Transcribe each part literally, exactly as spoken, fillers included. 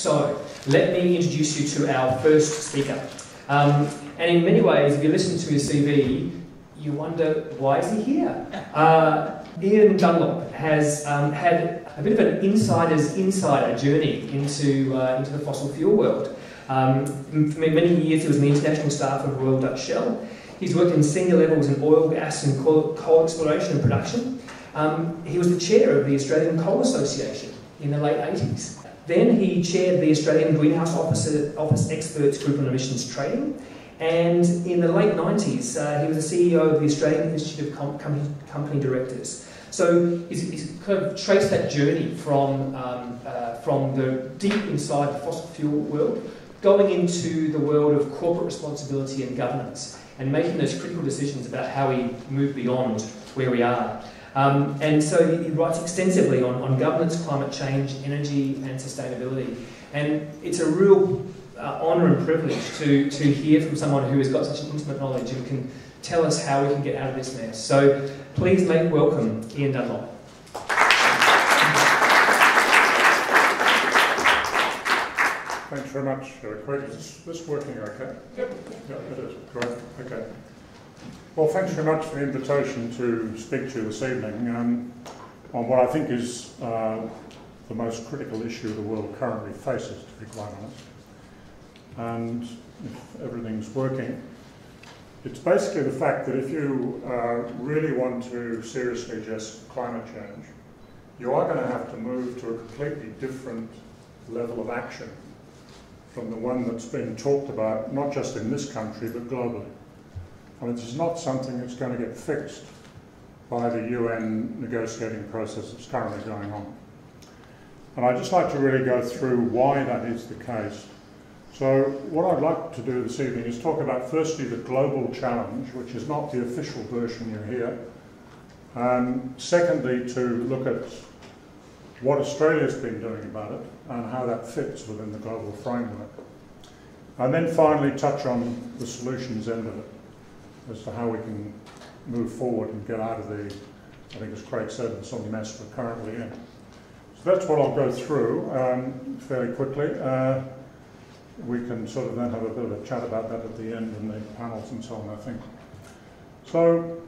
So, let me introduce you to our first speaker. Um, and in many ways, if you listen to his C V, you wonder, why is he here? Uh, Ian Dunlop has um, had a bit of an insider's insider journey into, uh, into the fossil fuel world. Um, for many years, he was an international staff of Royal Dutch Shell. He's worked in senior levels in oil, gas and coal, coal exploration and production. Um, he was the chair of the Australian Coal Association in the late eighties. Then he chaired the Australian Greenhouse Office, Office Experts Group on Emissions Trading. And in the late nineties, uh, he was the C E O of the Australian Institute of Com Com Company Directors. So he's, he's kind of traced that journey from, um, uh, from the deep inside the fossil fuel world, going into the world of corporate responsibility and governance, and making those critical decisions about how we move beyond where we are. Um, and so he, he writes extensively on, on governance, climate change, energy and sustainability. And it's a real uh, honour and privilege to, to hear from someone who has got such an intimate knowledge and can tell us how we can get out of this mess. So please make welcome Ian Dunlop. Thanks very much. Is this working okay? Yep. Yeah, it is. Great. Okay. Well, thanks very much for the invitation to speak to you this evening um, on what I think is uh, the most critical issue the world currently faces, to be quite honest. And if everything's working, it's basically the fact that if you uh, really want to seriously address climate change, you are going to have to move to a completely different level of action from the one that's been talked about, not just in this country, but globally. I mean, this is not something that's going to get fixed by the U N negotiating process that's currently going on. And I'd just like to really go through why that is the case. So what I'd like to do this evening is talk about, firstly, the global challenge, which is not the official version you hear. Um, secondly, to look at what Australia's been doing about it and how that fits within the global framework. And then finally touch on the solutions end of it as to how we can move forward and get out of the, I think as Craig said, the sort of mess we're currently in. So that's what I'll go through um, fairly quickly. Uh, we can sort of then have a bit of a chat about that at the end and the panels and so on, I think. So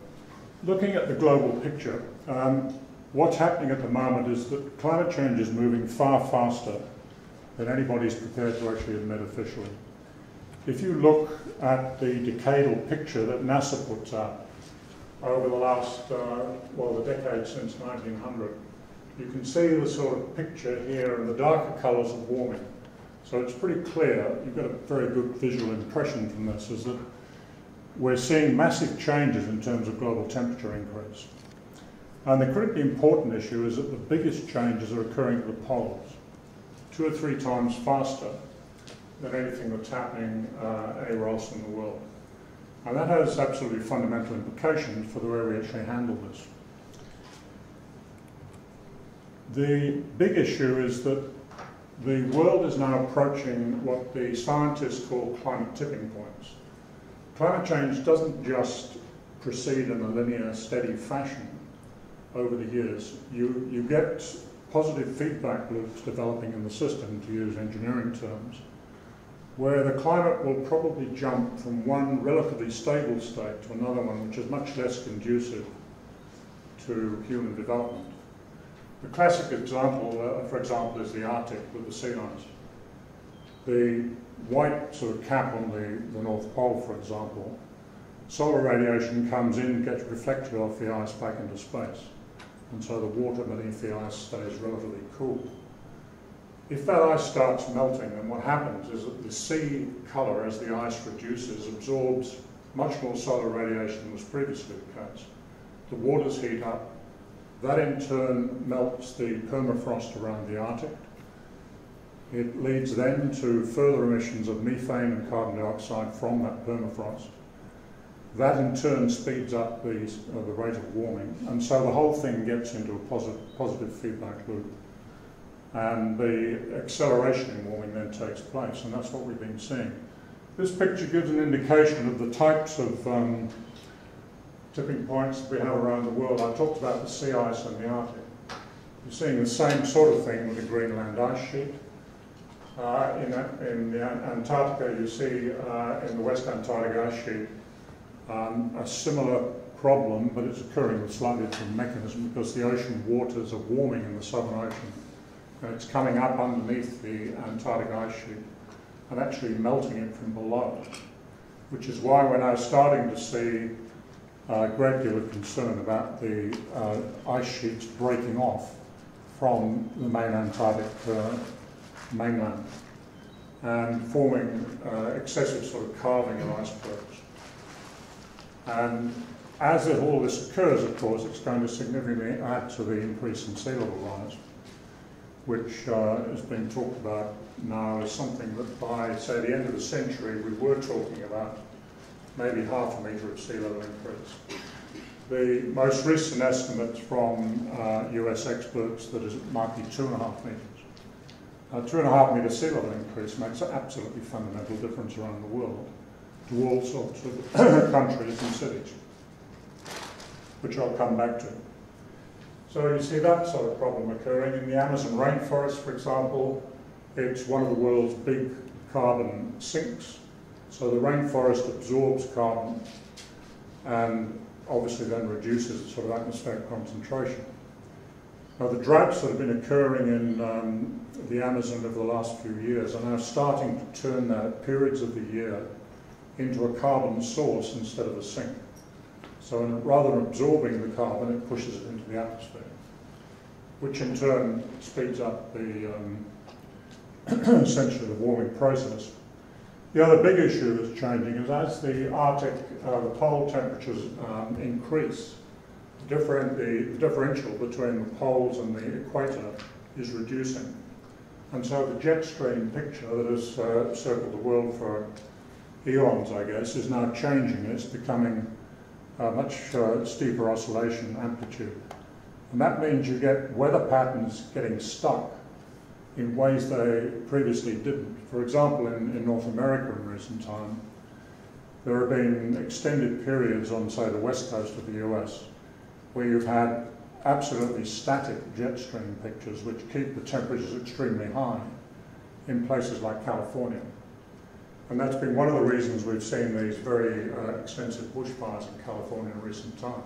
looking at the global picture, um, what's happening at the moment is that climate change is moving far faster than anybody's prepared to actually admit officially. If you look at the decadal picture that NASA puts out over the last, uh, well, the decade since nineteen hundred, you can see the sort of picture here and the darker colours of warming. So it's pretty clear, you've got a very good visual impression from this, is that we're seeing massive changes in terms of global temperature increase. And the critically important issue is that the biggest changes are occurring at the poles, two or three times faster than anything that's happening uh, anywhere else in the world. And that has absolutely fundamental implications for the way we actually handle this. The big issue is that the world is now approaching what the scientists call climate tipping points. Climate change doesn't just proceed in a linear, steady fashion. Over the years, you, you get positive feedback loops developing in the system, to use engineering terms, where the climate will probably jump from one relatively stable state to another one which is much less conducive to human development. The classic example, uh, for example, is the Arctic with the sea ice. The white sort of cap on the, the North Pole, for example, solar radiation comes in, gets reflected off the ice back into space. And so the water beneath the ice stays relatively cool. If that ice starts melting, then what happens is that the sea colour, as the ice reduces, absorbs much more solar radiation than was previously the case. The waters heat up. That in turn melts the permafrost around the Arctic. It leads then to further emissions of methane and carbon dioxide from that permafrost. That in turn speeds up the, uh, the rate of warming, and so the whole thing gets into a positive, positive feedback loop. And the acceleration in warming then takes place, and that's what we've been seeing. This picture gives an indication of the types of um, tipping points that we have around the world. I talked about the sea ice and the Arctic. You're seeing the same sort of thing with the Greenland ice sheet. Uh, in, in Antarctica, you see uh, in the West Antarctic Ice Sheet um, a similar problem, but it's occurring with slightly different mechanism because the ocean waters are warming in the Southern Ocean. And it's coming up underneath the Antarctic Ice Sheet and actually melting it from below, which is why we're now starting to see a great deal of concern about the uh, ice sheets breaking off from the main Antarctic uh, mainland and forming uh, excessive sort of carving of icebergs. And as it, all this occurs, of course, it's going to significantly add to the increase in sea level rise, which uh, is being talked about now as something that by, say, the end of the century, we were talking about maybe half a metre of sea level increase. The most recent estimates from uh, U S experts that is, it might be two and a half metres. A two and a half metre sea level increase makes an absolutely fundamental difference around the world to all sorts of countries and cities, which I'll come back to. So you see that sort of problem occurring. In the Amazon rainforest, for example, it's one of the world's big carbon sinks. So the rainforest absorbs carbon and obviously then reduces its sort of atmospheric concentration. Now the droughts that have been occurring in um, the Amazon over the last few years are now starting to turn their periods of the year into a carbon source instead of a sink. So in, rather than absorbing the carbon, it pushes it into the atmosphere, which in turn speeds up the, um, essentially the warming process. The other big issue that's changing is as the Arctic, uh, the pole temperatures um, increase, the, different, the differential between the poles and the equator is reducing. And so the jet stream picture that has uh, circled the world for eons, I guess, is now changing. It's becoming a much uh, steeper oscillation amplitude. And that means you get weather patterns getting stuck in ways they previously didn't. For example, in, in North America in recent time, there have been extended periods on, say, the west coast of the U S, where you've had absolutely static jet stream pictures which keep the temperatures extremely high in places like California. And that's been one of the reasons we've seen these very uh, extensive bushfires in California in recent time.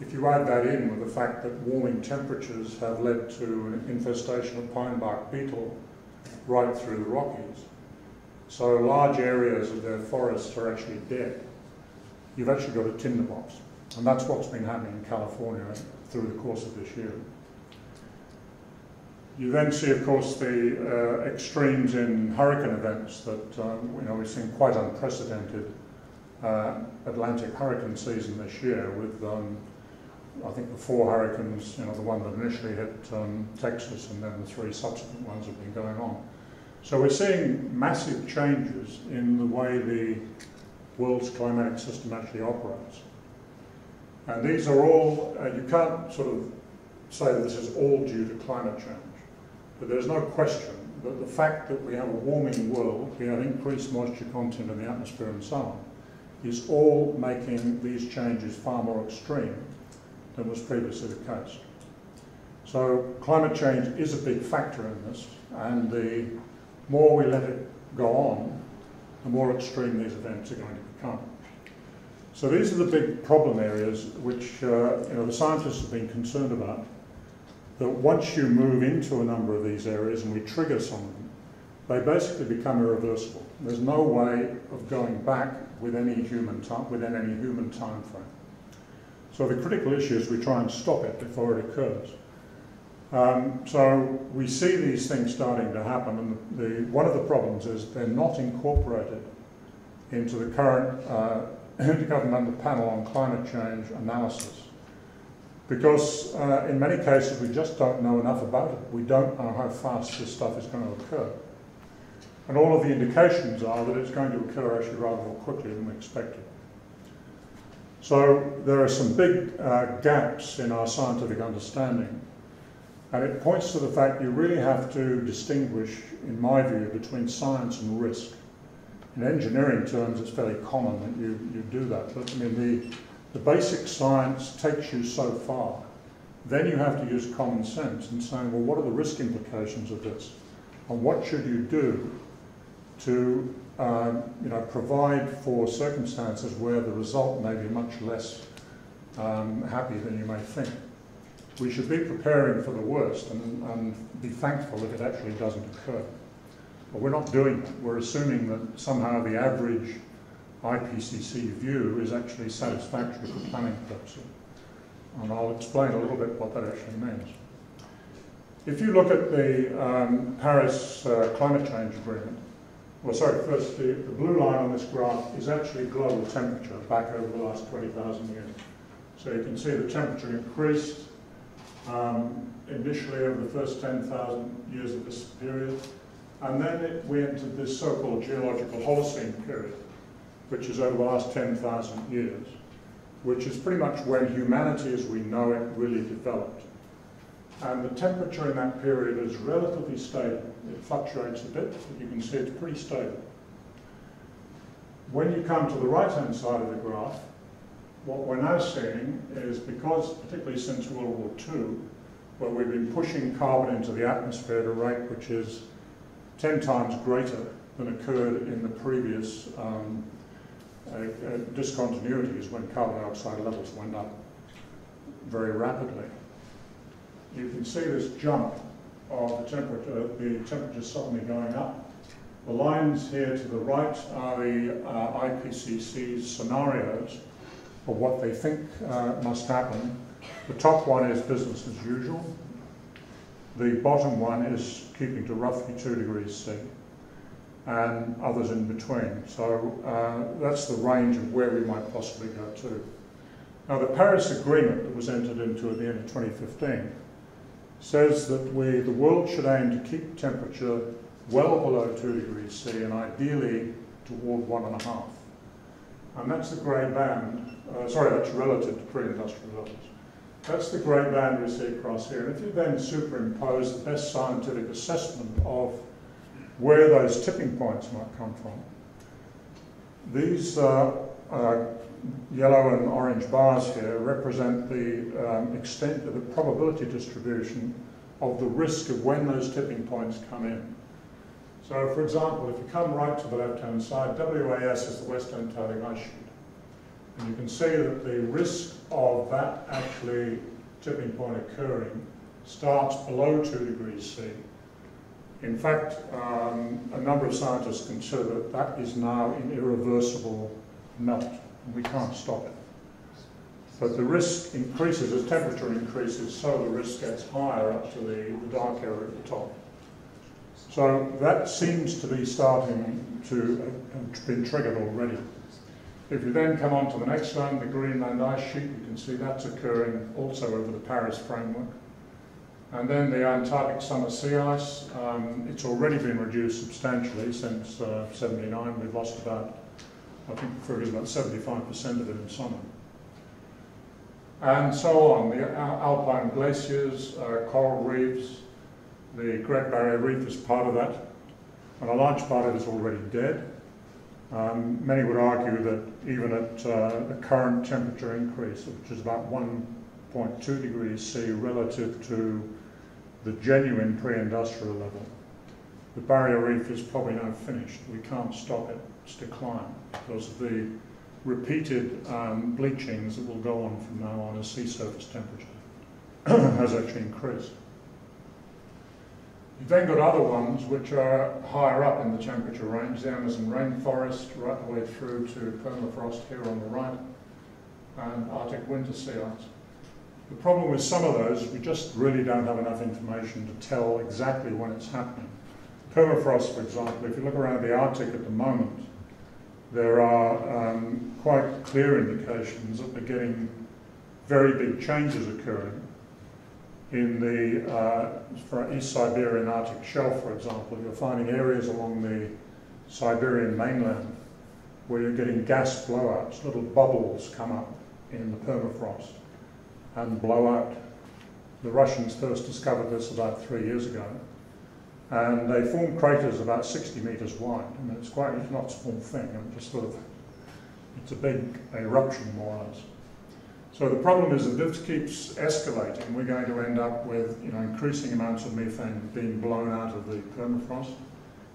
If you add that in with the fact that warming temperatures have led to an infestation of pine bark beetle right through the Rockies, so large areas of their forests are actually dead, you've actually got a tinderbox. And that's what's been happening in California through the course of this year. You then see, of course, the uh, extremes in hurricane events that um, you know, we've seen quite unprecedented uh, Atlantic hurricane season this year with, um, I think, the four hurricanes, you know, the one that initially hit um, Texas and then the three subsequent ones have been going on. So we're seeing massive changes in the way the world's climatic system actually operates. And these are all, uh, you can't sort of say that this is all due to climate change. But there's no question that the fact that we have a warming world, we have increased moisture content in the atmosphere and so on, is all making these changes far more extreme than was previously the case. So climate change is a big factor in this, and the more we let it go on, the more extreme these events are going to become. So these are the big problem areas which uh, you know, the scientists have been concerned about. That once you move into a number of these areas and we trigger some of them, they basically become irreversible. There's no way of going back with any human time, within any human time frame. So the critical issue is we try and stop it before it occurs. Um, so we see these things starting to happen, and the, the, one of the problems is they're not incorporated into the current uh, Intergovernmental Panel on Climate Change analysis. Because uh, in many cases we just don't know enough about it. We don't know how fast this stuff is going to occur. And all of the indications are that it's going to occur actually rather more quickly than we expected. So there are some big uh, gaps in our scientific understanding. And it points to the fact you really have to distinguish, in my view, between science and risk. In engineering terms, it's fairly common that you, you do that. But I mean, the, The basic science takes you so far. Then you have to use common sense and saying, well, what are the risk implications of this? and what should you do to um, you know, provide for circumstances where the result may be much less um, happy than you may think. We should be preparing for the worst and, and be thankful if it actually doesn't occur. But we're not doing that. We're assuming that somehow the average I P C C view is actually satisfactory for planning purposes. And I'll explain a little bit what that actually means. If you look at the um, Paris uh, Climate Change Agreement, well, sorry, first, the, the blue line on this graph is actually global temperature back over the last twenty thousand years. So you can see the temperature increased um, initially over the first ten thousand years of this period. And then it, we entered this so-called geological Holocene period, which is over the last ten thousand years, which is pretty much when humanity as we know it really developed. And the temperature in that period is relatively stable. It fluctuates a bit, but you can see it's pretty stable. When you come to the right-hand side of the graph, what we're now seeing is, because, particularly since World War Two, where we've been pushing carbon into the atmosphere at a rate which is ten times greater than occurred in the previous um, uh, uh, discontinuities when carbon dioxide levels went up very rapidly. You can see this jump of the temperature, the temperature suddenly going up. The lines here to the right are the uh, I P C C's scenarios of what they think uh, must happen. The top one is business as usual. The bottom one is keeping to roughly two degrees C, and others in between. So uh, that's the range of where we might possibly go to. Now, the Paris Agreement that was entered into at the end of twenty fifteen says that we, the world should aim to keep temperature well below two degrees C and ideally toward one and a half. And that's the grey band, uh, sorry, that's relative to pre-industrial levels. That's the grey band we see across here. And if you then superimpose the best scientific assessment of where those tipping points might come from, these uh, uh, yellow and orange bars here represent the um, extent of the probability distribution of the risk of when those tipping points come in. So, for example, if you come right to the left-hand side, W A S is the West Antarctic Ice Sheet. And you can see that the risk of that actually tipping point occurring starts below two degrees C. In fact, um, a number of scientists consider that that is now an irreversible melt. We can't stop it. But the risk increases as temperature increases, so the risk gets higher up to the, the dark area at the top. So that seems to be starting to have uh, been triggered already. If you then come on to the next one, the Greenland ice sheet, you can see that's occurring also over the Paris framework. And then the Antarctic summer sea ice, um, it's already been reduced substantially since uh, seventy-nine. We've lost about, I think the figure is about seventy-five percent of it in summer. And so on, the alpine glaciers, uh, coral reefs, the Great Barrier Reef is part of that, and a large part of it is already dead. Um, many would argue that even at uh, the current temperature increase, which is about one point two degrees C relative to the genuine pre-industrial level, the barrier reef is probably now finished. We can't stop it. Its decline because of the repeated um, bleachings that will go on from now on as sea surface temperature has actually increased. You've then got other ones which are higher up in the temperature range, the Amazon rainforest, right the way through to permafrost here on the right, and Arctic winter sea ice. The problem with some of those is we just really don't have enough information to tell exactly when it's happening. Permafrost, for example, if you look around the Arctic at the moment, there are um, quite clear indications that they're getting very big changes occurring. In the uh, for East Siberian Arctic Shelf, for example, you're finding areas along the Siberian mainland where you're getting gas blowouts, little bubbles come up in the permafrost and blow out. The Russians first discovered this about three years ago. And they form craters about sixty metres wide, and it's quite, it's not a small thing, it's just sort of, it's a big eruption more or less. So the problem is that this keeps escalating. We're going to end up with, you know, increasing amounts of methane being blown out of the permafrost,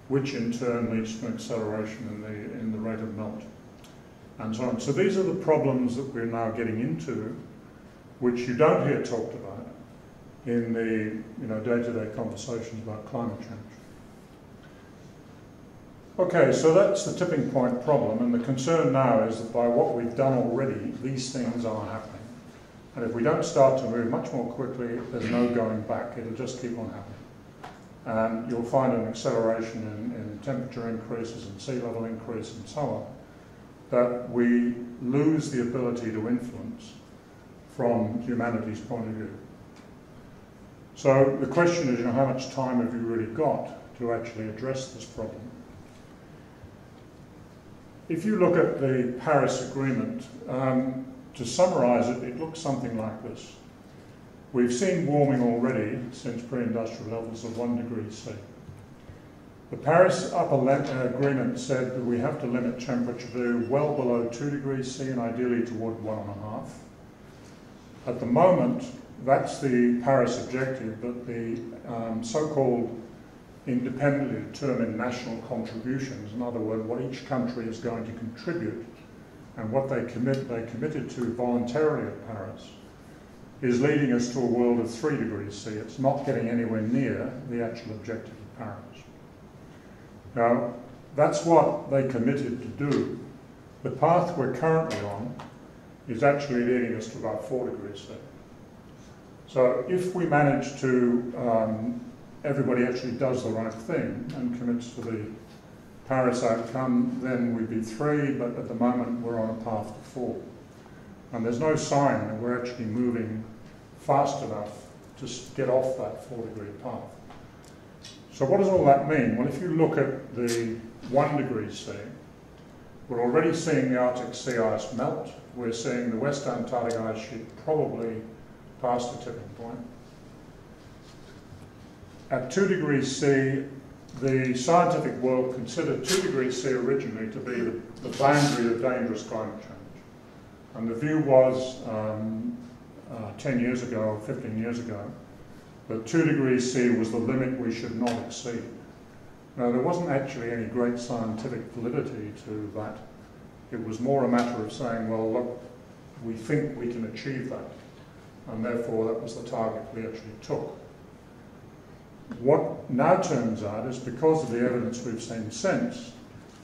which in turn leads to an acceleration in the, in the rate of melt, and so on. So these are the problems that we're now getting into, which you don't hear talked about in the, you know, day-to-day conversations about climate change. Okay, so that's the tipping point problem, and the concern now is that by what we've done already, these things are happening. And if we don't start to move much more quickly, there's no going back. It'll just keep on happening. And you'll find an acceleration in, in temperature increases and sea level increase and so on, that we lose the ability to influence from humanity's point of view. So the question is, you know, how much time have you really got to actually address this problem? If you look at the Paris Agreement, um, to summarize it, it looks something like this. We've seen warming already since pre-industrial levels of one degree C. The Paris upper agreement said that we have to limit temperature to well below two degrees C and ideally toward one and a half. At the moment, that's the Paris objective, but the um, so-called independently determined national contributions, in other words, what each country is going to contribute and what they commit, they committed to voluntarily at Paris, is leading us to a world of three degrees C. It's not getting anywhere near the actual objective of Paris. Now, that's what they committed to do. The path we're currently on is actually leading us to about four degrees C. So if we manage to, um, everybody actually does the right thing and commits to the Paris outcome, then we'd be three, but at the moment we're on a path to four. And there's no sign that we're actually moving fast enough to get off that four degree path. So what does all that mean? Well, if you look at the one degree C, we're already seeing the Arctic sea ice melt. We're seeing the West Antarctic Ice Sheet probably past the tipping point. At two degrees C, the scientific world considered two degrees C originally to be the, the boundary of dangerous climate change. And the view was um, uh, ten years ago, or fifteen years ago, that two degrees C was the limit we should not exceed. Now, there wasn't actually any great scientific validity to that. It was more a matter of saying, well, look, we think we can achieve that. And therefore, that was the target we actually took. What now turns out is, because of the evidence we've seen since,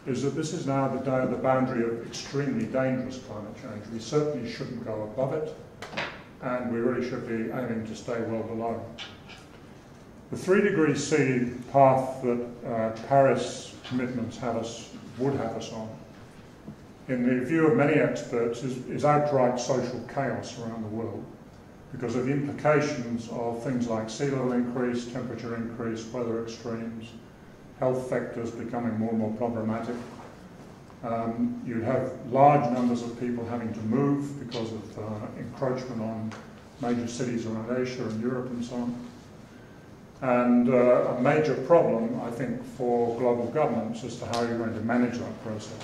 is that this is now the, the boundary of extremely dangerous climate change. We certainly shouldn't go above it, and we really should be aiming to stay well below. The three degrees C path that uh, Paris commitments have us, would have us on, in the view of many experts, is, is outright social chaos around the world because of the implications of things like sea level increase, temperature increase, weather extremes, health factors becoming more and more problematic. Um, you'd have large numbers of people having to move because of uh, encroachment on major cities around Asia and Europe and so on. And uh, a major problem, I think, for global governments as to how you're going to manage that process.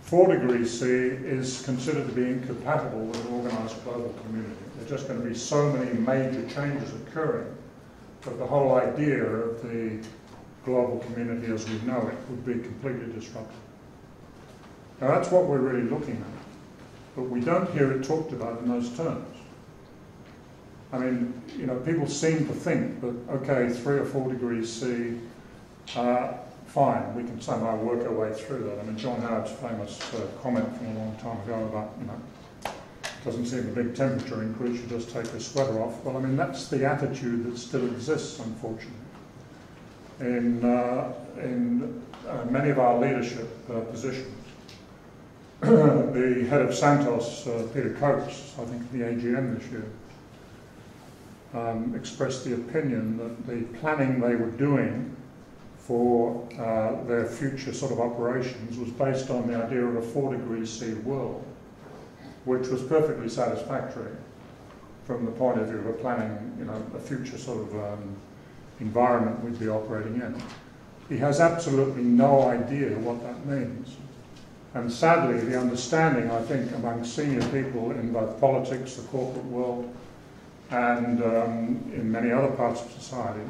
Four degrees C is considered to be incompatible with an organised global community. There's just going to be so many major changes occurring that the whole idea of the global community as we know it would be completely disrupted. Now that's what we're really looking at, but we don't hear it talked about in those terms. I mean, you know, people seem to think that, okay, three or four degrees C, uh, fine, we can somehow work our way through that. I mean, John Howard's famous uh, comment from a long time ago about, you know, doesn't seem a big temperature increase, you just take your sweater off. Well, I mean, that's the attitude that still exists, unfortunately, in, uh, in uh, many of our leadership uh, positions. The head of Santos, uh, Peter Coates, I think at the A G M this year, um, expressed the opinion that the planning they were doing for uh, their future sort of operations was based on the idea of a four degrees C world, which was perfectly satisfactory from the point of view of planning, you know, a future sort of um, environment we'd be operating in. He has absolutely no idea what that means. And sadly, the understanding, I think, among senior people in both politics, the corporate world, and um, in many other parts of society,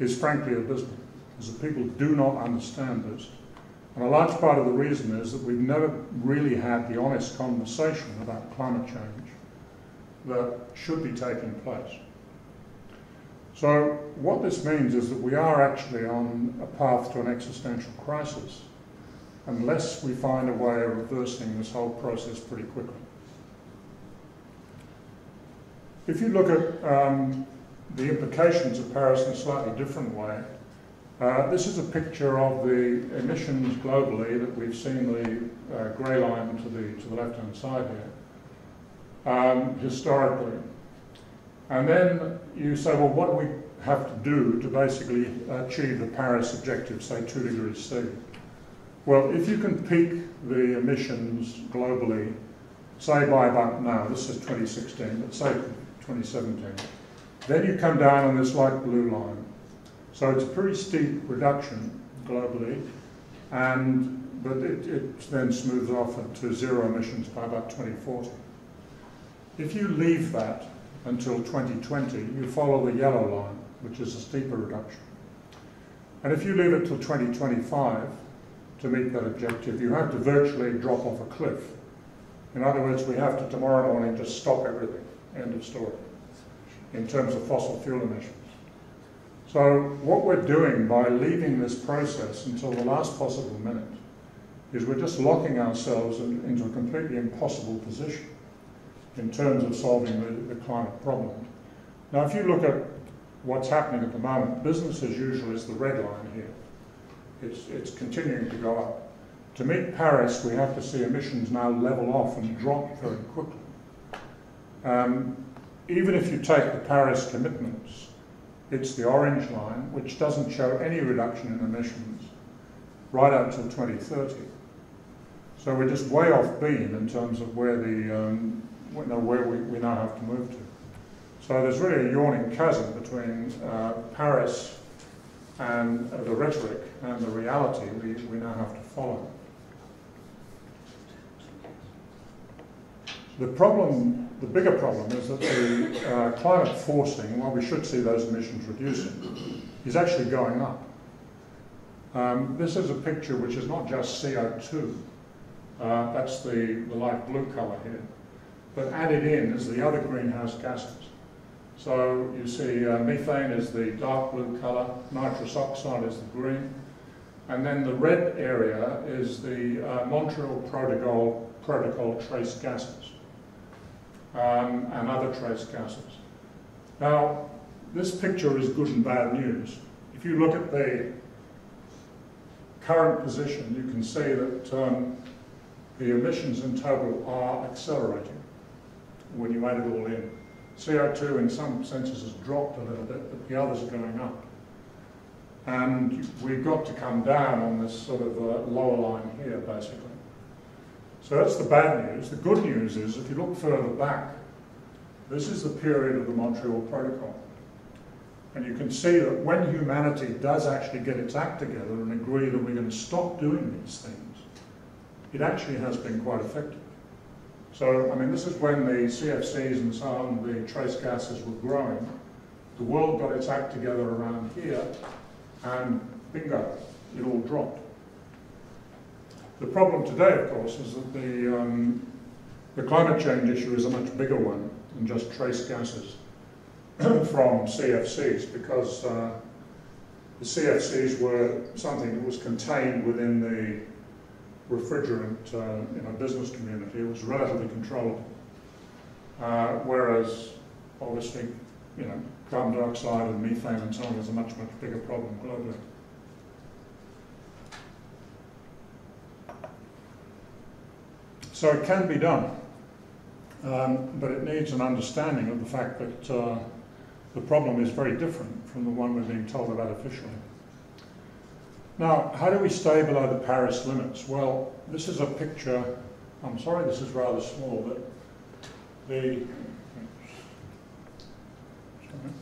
is frankly abysmal, because the people do not understand this. And a large part of the reason is that we've never really had the honest conversation about climate change that should be taking place. So what this means is that we are actually on a path to an existential crisis unless we find a way of reversing this whole process pretty quickly. If you look at um, the implications of Paris in a slightly different way, uh, this is a picture of the emissions globally that we've seen, the uh, grey line to the, to the left-hand side here, um, historically. And then you say, well, what do we have to do to basically achieve the Paris objective, say two degrees C? Well, if you can peak the emissions globally, say by about now, this is twenty sixteen, let's say twenty seventeen, then you come down on this light blue line. So it's a pretty steep reduction globally, and but it, it then smooths off to zero emissions by about twenty forty. If you leave that until twenty twenty, you follow the yellow line, which is a steeper reduction. And if you leave it till twenty twenty-five, to meet that objective, you have to virtually drop off a cliff. In other words, we have to tomorrow morning just stop everything, end of story, in terms of fossil fuel emissions. So what we're doing by leaving this process until the last possible minute is we're just locking ourselves in, into a completely impossible position in terms of solving the, the climate problem. Now, if you look at what's happening at the moment, business as usual is the red line here. It's, it's continuing to go up. To meet Paris, we have to see emissions now level off and drop very quickly. Um, even if you take the Paris commitments, it's the orange line, which doesn't show any reduction in emissions right up till twenty thirty. So we're just way off beam in terms of where, the, um, where we, we now have to move to. So there's really a yawning chasm between uh, Paris and the rhetoric and the reality we, we now have to follow. The problem, the bigger problem, is that the uh, climate forcing, while we should see those emissions reducing, is actually going up. Um, this is a picture which is not just C O two, uh, that's the, the light blue colour here, but added in is the other greenhouse gases. So you see uh, methane is the dark blue colour, nitrous oxide is the green, and then the red area is the uh, Montreal Protocol, Protocol trace gases um, and other trace gases. Now, this picture is good and bad news. If you look at the current position, you can see that um, the emissions in total are accelerating when you add it all in. C O two in some senses has dropped a little bit, but the others are going up. And we've got to come down on this sort of uh, lower line here, basically. So that's the bad news. The good news is, if you look further back, this is the period of the Montreal Protocol. And you can see that when humanity does actually get its act together and agree that we're going to stop doing these things, it actually has been quite effective. So, I mean, this is when the C F Cs and so on, the trace gases were growing. The world got its act together around here, and bingo, it all dropped. The problem today, of course, is that the, um, the climate change issue is a much bigger one than just trace gases from C F Cs, because uh, the C F Cs were something that was contained within the refrigerant uh, in a business community. It was relatively controllable. Uh, whereas, obviously, you know, carbon dioxide and methane and so on is a much, much bigger problem globally. So it can be done, um, but it needs an understanding of the fact that uh, the problem is very different from the one we're being told about officially. Now, how do we stay below the Paris limits? Well, this is a picture, I'm sorry this is rather small, but the,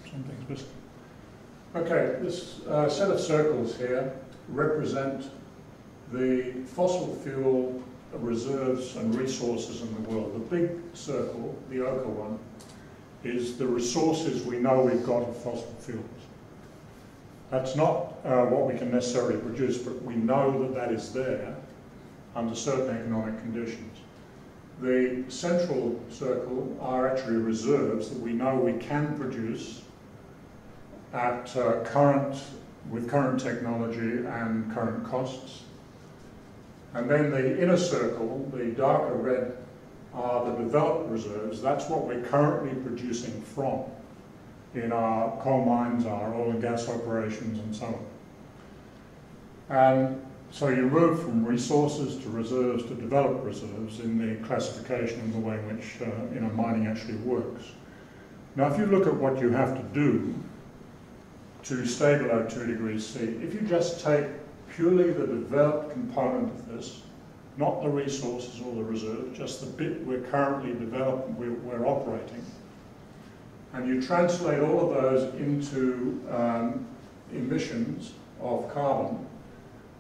something's missing. Okay, this uh, set of circles here represent the fossil fuel reserves and resources in the world. The big circle, the ochre one, is the resources we know we've got of fossil fuels. That's not uh, what we can necessarily produce, but we know that that is there under certain economic conditions. The central circle are actually reserves that we know we can produce at uh, current, with current technology and current costs. And then the inner circle, the darker red, are the developed reserves. That's what we're currently producing from in our coal mines, our oil and gas operations, and so on. And so you move from resources to reserves to developed reserves in the classification and the way in which uh, you know, mining actually works. Now, if you look at what you have to do to stay below two degrees C, if you just take purely the developed component of this, not the resources or the reserve, just the bit we're currently developing, we're, we're operating, and you translate all of those into um, emissions of carbon,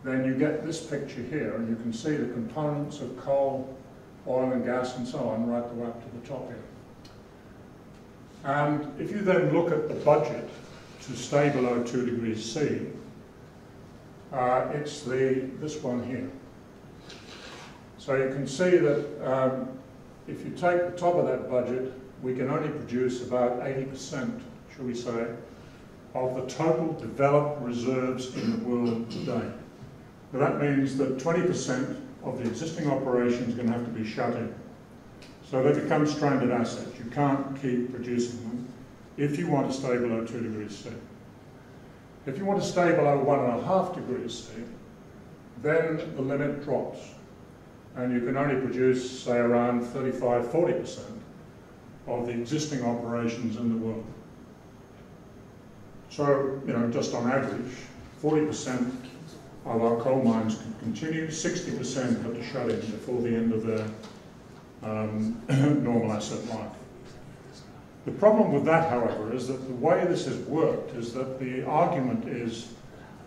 then you get this picture here, and you can see the components of coal, oil and gas, and so on, right the way up to the top here. And if you then look at the budget to stay below two degrees C, uh, it's the, this one here. So you can see that um, if you take the top of that budget, we can only produce about eighty percent, shall we say, of the total developed reserves in the world today. But that means that twenty percent of the existing operations are going to have to be shut in. So they become stranded assets. You can't keep producing them if you want to stay below two degrees C. If you want to stay below one and a half degrees C, then the limit drops. And you can only produce, say, around thirty-five, forty percent of the existing operations in the world. So, you know, just on average, forty percent of our coal mines can continue, sixty percent have to shut in before the end of their um, normal asset life. The problem with that, however, is that the way this has worked is that the argument is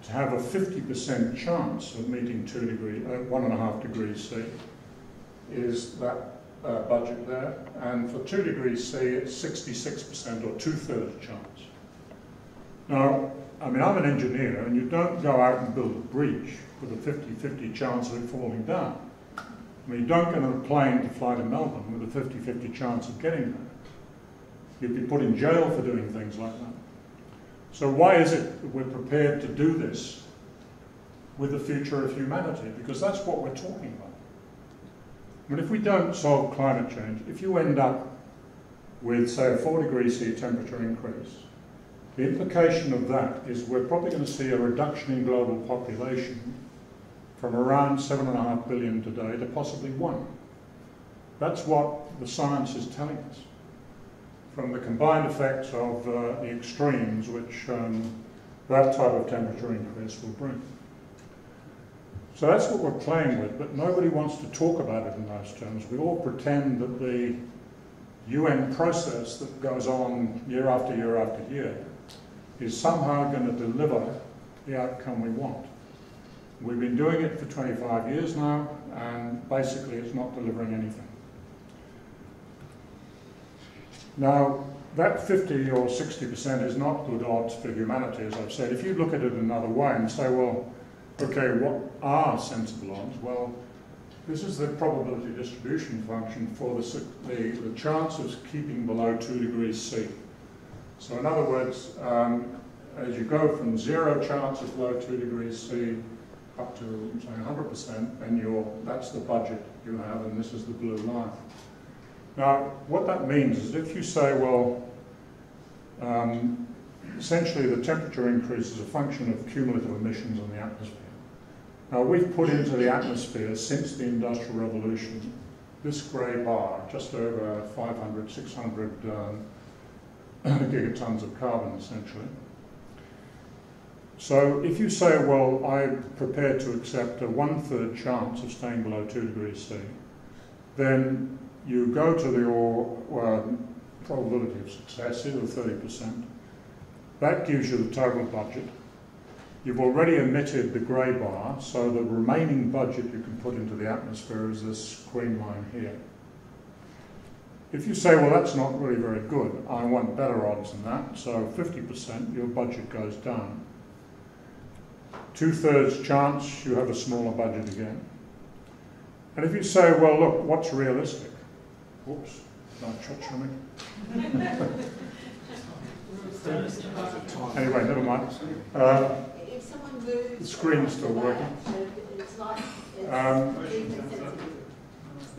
to have a fifty percent chance of meeting two degrees, uh, one and a half degrees C, is that uh, budget there, and for two degrees C, it's sixty-six percent or two-thirds chance. Now, I mean, I'm an engineer, and you don't go out and build a bridge with a fifty fifty chance of it falling down. I mean, you don't get on a plane to fly to Melbourne with a fifty fifty chance of getting there. You'd be put in jail for doing things like that. So why is it that we're prepared to do this with the future of humanity? Because that's what we're talking about. I mean, if we don't solve climate change, if you end up with, say, a four degrees C temperature increase, the implication of that is we're probably going to see a reduction in global population from around seven point five billion today to possibly one. That's what the science is telling us, from the combined effects of uh, the extremes which um, that type of temperature increase will bring. So that's what we're playing with, but nobody wants to talk about it in those terms. We all pretend that the U N process that goes on year after year after year is somehow going to deliver the outcome we want. We've been doing it for twenty-five years now, and basically it's not delivering anything. Now, that fifty or sixty percent is not good odds for humanity, as I've said. If you look at it another way and say, well, okay, what are sensible odds? Well, this is the probability distribution function for the, the, the chance of keeping below two degrees C. So in other words, um, as you go from zero chance of below two degrees C up to, say, one hundred percent, and you're, that's the budget you have, and this is the blue line. Now, what that means is if you say, well, um, essentially the temperature increase is a function of cumulative emissions in the atmosphere. Now, we've put into the atmosphere, since the Industrial Revolution, this grey bar, just over five hundred, six hundred um, gigatons of carbon, essentially. So if you say, well, I'm prepared to accept a one-third chance of staying below two degrees C, then you go to the or, uh, probability of success, either thirty percent. That gives you the total budget. You've already omitted the grey bar, so the remaining budget you can put into the atmosphere is this green line here. If you say, well, that's not really very good, I want better odds than that, so fifty percent your budget goes down. Two-thirds chance you have a smaller budget again. And if you say, well, look, what's realistic? Whoops, no touch on it. Anyway, never mind. Uh, if someone moves, the screen's still working. Um,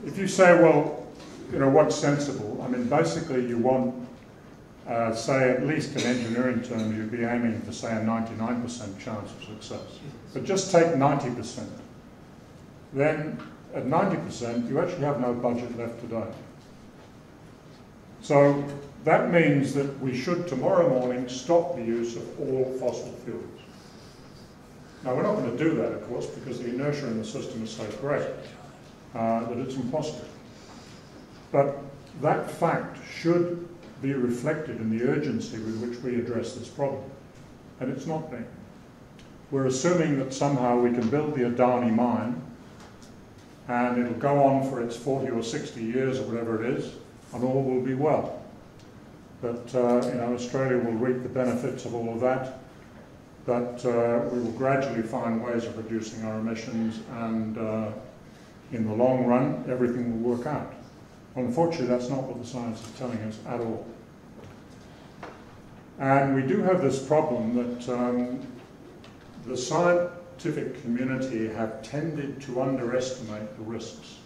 if you say, well, you know, what's sensible? I mean, basically you want, uh, say, at least in engineering terms, you'd be aiming for, say, a ninety-nine percent chance of success. But just take ninety percent. Then at ninety percent, you actually have no budget left today. So that means that we should, tomorrow morning, stop the use of all fossil fuels. Now, we're not going to do that, of course, because the inertia in the system is so great uh, that it's impossible. But that fact should be reflected in the urgency with which we address this problem. And it's not being. We're assuming that somehow we can build the Adani mine and it'll go on for its forty or sixty years or whatever it is, and all will be well. But uh, you know, Australia will reap the benefits of all of that, but uh, we will gradually find ways of reducing our emissions, and uh, in the long run, everything will work out. Unfortunately, that's not what the science is telling us at all. And we do have this problem that um, the scientific community have tended to underestimate the risks.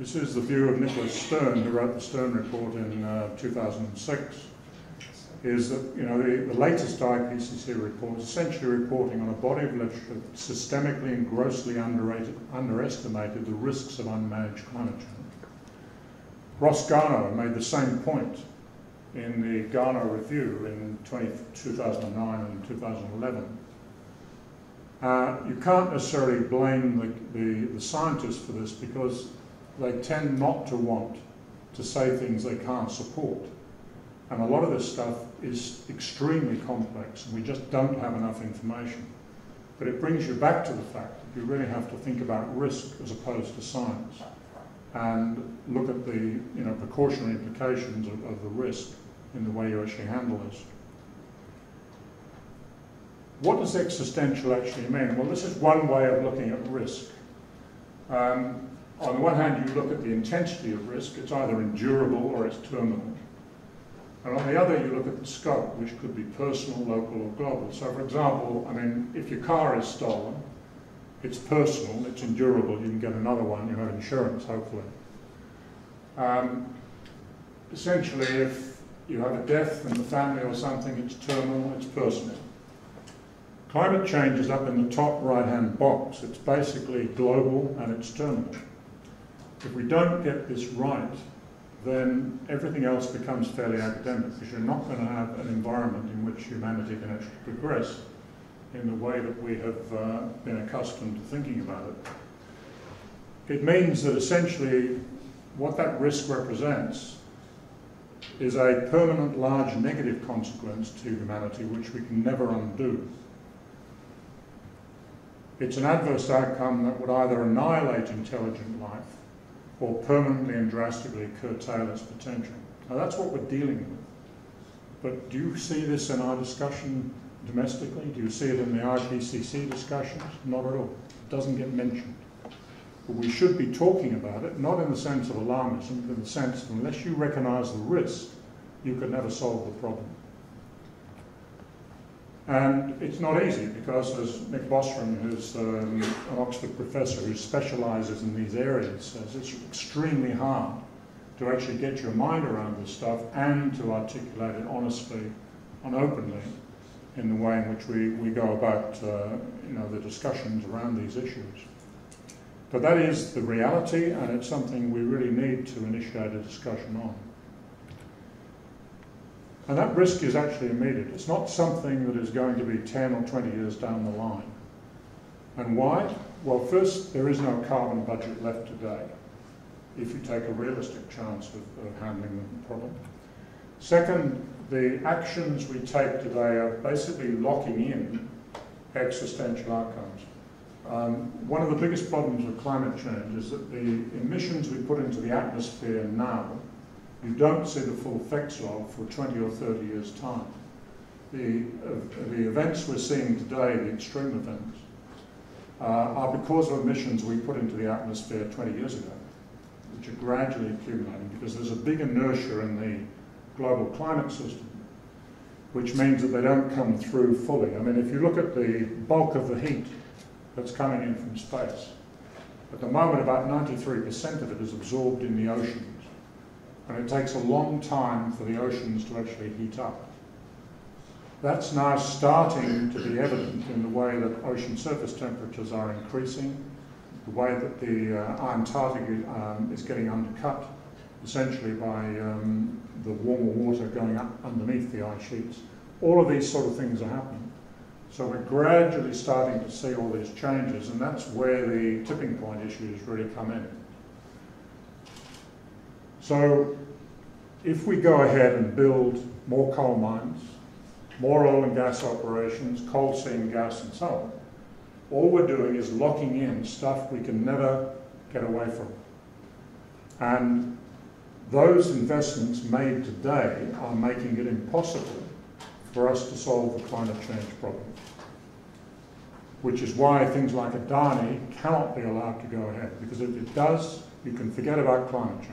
This is the view of Nicholas Stern, who wrote the Stern Report in uh, two thousand six, is that you know, the, the latest I P C C report is essentially reporting on a body of literature that systemically and grossly underestimated the risks of unmanaged climate change. Ross Garnaut made the same point in the Garnaut Review in two thousand nine and two thousand eleven. Uh, you can't necessarily blame the, the, the scientists for this, because they tend not to want to say things they can't support. And a lot of this stuff is extremely complex, and we just don't have enough information. But it brings you back to the fact that you really have to think about risk as opposed to science, and look at the you know, precautionary implications of, of the risk in the way you actually handle this. What does existential actually mean? Well, this is one way of looking at risk. Um, on the one hand, you look at the intensity of risk. It's either endurable or it's terminal. And on the other, you look at the scope, which could be personal, local, or global. So, for example, I mean, if your car is stolen, it's personal, it's endurable, you can get another one, you have insurance, hopefully. Um, essentially, if you have a death in the family or something, it's terminal, it's personal. Climate change is up in the top right-hand box. It's basically global and it's terminal. If we don't get this right, then everything else becomes fairly academic, because you're not going to have an environment in which humanity can actually progress in the way that we have uh, been accustomed to thinking about it. It means that essentially what that risk represents is a permanent large negative consequence to humanity which we can never undo. It's an adverse outcome that would either annihilate intelligent life or permanently and drastically curtail its potential. Now that's what we're dealing with. But do you see this in our discussion domestically? Do you see it in the I P C C discussions? Not at all. It doesn't get mentioned. But we should be talking about it, not in the sense of alarmism, but in the sense that unless you recognise the risk, you can never solve the problem. And it's not easy, because as Nick Bostrom, who's um, an Oxford professor who specialises in these areas, says it's extremely hard to actually get your mind around this stuff and to articulate it honestly and openly in the way in which we, we go about uh, you know, the discussions around these issues. But that is the reality, and it's something we really need to initiate a discussion on. And that risk is actually immediate. It's not something that is going to be ten or twenty years down the line. And why? Well, first, there is no carbon budget left today, if you take a realistic chance of, of handling the problem. Second, the actions we take today are basically locking in existential outcomes. Um, one of the biggest problems with climate change is that the emissions we put into the atmosphere now, you don't see the full effects of for twenty or thirty years' time. The, uh, the events we're seeing today, the extreme events, uh, are because of emissions we put into the atmosphere twenty years ago, which are gradually accumulating, because there's a big inertia in the global climate system, which means that they don't come through fully. I mean, if you look at the bulk of the heat that's coming in from space, at the moment about ninety-three percent of it is absorbed in the oceans, and it takes a long time for the oceans to actually heat up. That's now starting to be evident in the way that ocean surface temperatures are increasing, the way that the uh, Antarctic um, is getting undercut, essentially by um, the warmer water going up underneath the ice sheets. All of these sort of things are happening. So we're gradually starting to see all these changes, and that's where the tipping point issues really come in. So if we go ahead and build more coal mines, more oil and gas operations, coal seam gas and so on, all we're doing is locking in stuff we can never get away from. And those investments made today are making it impossible for us to solve the climate change problem, which is why things like Adani cannot be allowed to go ahead, because if it does, you can forget about climate change.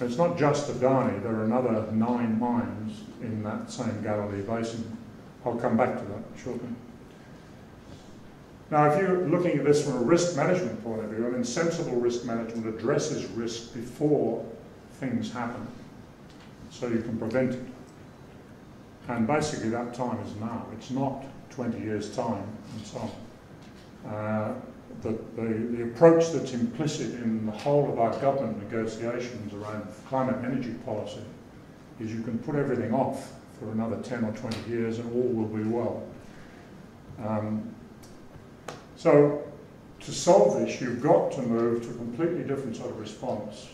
But it's not just Adani, there are another nine mines in that same Galilee Basin. I'll come back to that shortly. Now, if you're looking at this from a risk management point of view, I mean, sensible risk management addresses risk before things happen, so you can prevent it. And basically that time is now. It's not twenty years' time and so on. Uh, the, the, the approach that's implicit in the whole of our government negotiations around climate energy policy is you can put everything off for another ten or twenty years and all will be well. Um, so to solve this, you've got to move to a completely different sort of response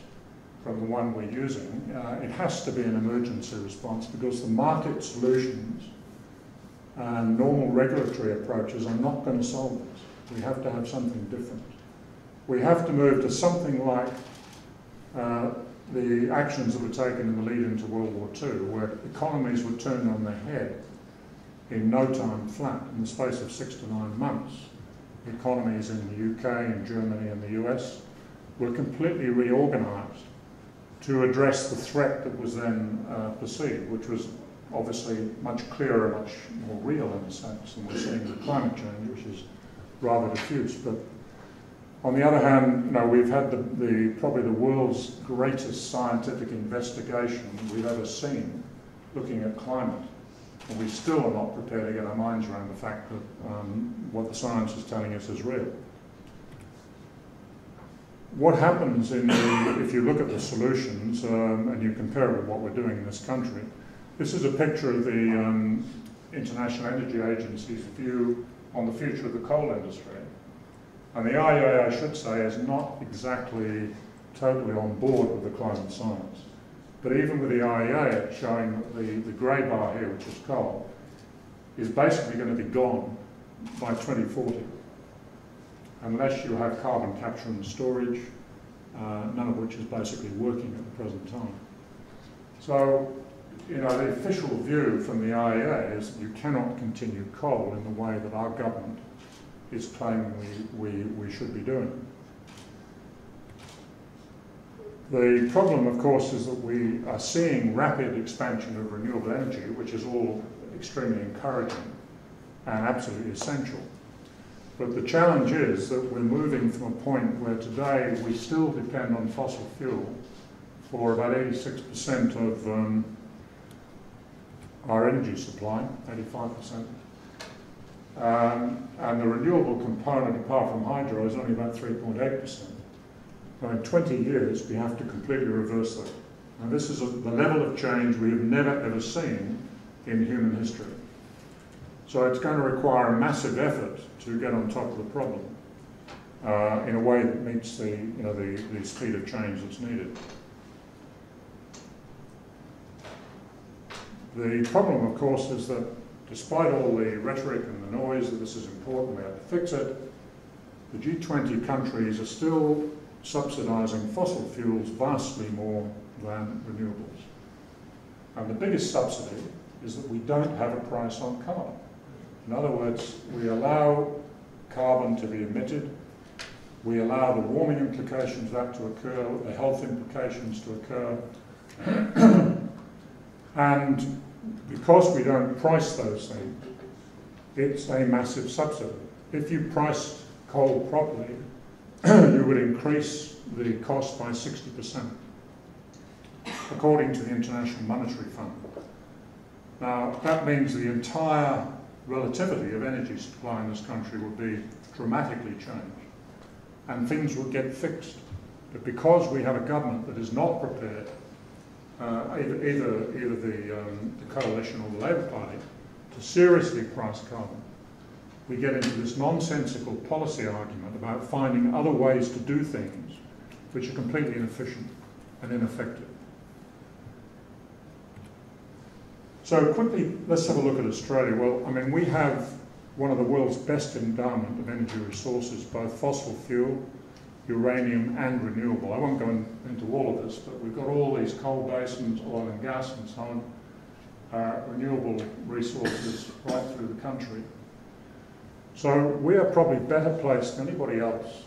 from the one we're using. Uh, it has to be an emergency response, because the market solutions and normal regulatory approaches are not going to solve this. We have to have something different. We have to move to something like uh, the actions that were taken in the lead into World War Two, where economies were turned on their head in no time flat. In the space of six to nine months, the economies in the U K and Germany and the U S were completely reorganised to address the threat that was then uh, perceived, which was obviously much clearer, much more real in a sense than we're seeing with climate change, which is rather diffuse. But on the other hand, you know, we've had the, the, probably the world's greatest scientific investigation we've ever seen looking at climate, and we still are not prepared to get our minds around the fact that um, what the science is telling us is real. What happens in the, if you look at the solutions um, and you compare it with what we're doing in this country, this is a picture of the um, International Energy Agency's view on the future of the coal industry. And the I E A, I should say, is not exactly totally on board with the climate science. But even with the I E A, it's showing that the, the grey bar here, which is coal, is basically going to be gone by twenty forty. Unless you have carbon capture and storage, uh, none of which is basically working at the present time. So, you know, the official view from the I E A is that you cannot continue coal in the way that our government is claiming we, we, we should be doing. The problem, of course, is that we are seeing rapid expansion of renewable energy, which is all extremely encouraging and absolutely essential. But the challenge is that we're moving from a point where today we still depend on fossil fuel for about eighty-six percent of um, our energy supply, eighty-five percent. Um, and the renewable component, apart from hydro, is only about three point eight percent. So in twenty years, we have to completely reverse that. And this is a, the level of change we have never, ever seen in human history. So it's going to require a massive effort to get on top of the problem uh, in a way that meets the, you know, the, the speed of change that's needed. The problem, of course, is that despite all the rhetoric and the noise that this is important, we have to fix it, the G twenty countries are still subsidising fossil fuels vastly more than renewables. And the biggest subsidy is that we don't have a price on carbon. In other words, we allow carbon to be emitted, we allow the warming implications of that to occur, the health implications to occur, and because we don't price those things, it's a massive subsidy. If you priced coal properly, you would increase the cost by sixty percent, according to the International Monetary Fund. Now, that means the entire relativity of energy supply in this country would be dramatically changed, and things would get fixed. But because we have a government that is not prepared, uh, either, either, either the, um, the coalition or the Labour Party, to seriously price carbon, we get into this nonsensical policy argument about finding other ways to do things which are completely inefficient and ineffective. So quickly, let's have a look at Australia. Well, I mean, we have one of the world's best endowment of energy resources, both fossil fuel, uranium and renewable. I won't go in, into all of this, but we've got all these coal basins, oil and gas and so on, uh, renewable resources right through the country. So we are probably better placed than anybody else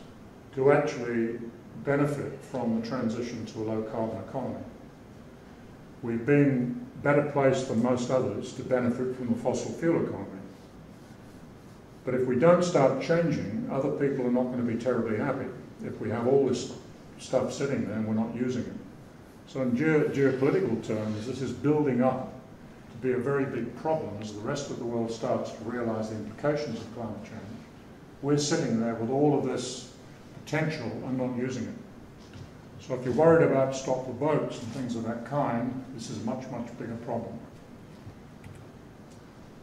to actually benefit from the transition to a low carbon economy. We've been better placed than most others to benefit from the fossil fuel economy. But if we don't start changing, other people are not going to be terribly happy if we have all this stuff sitting there and we're not using it. So in ge- geopolitical terms, this is building up to be a very big problem as the rest of the world starts to realise the implications of climate change. We're sitting there with all of this potential and not using it. So if you're worried about stop the boats and things of that kind, this is a much, much bigger problem.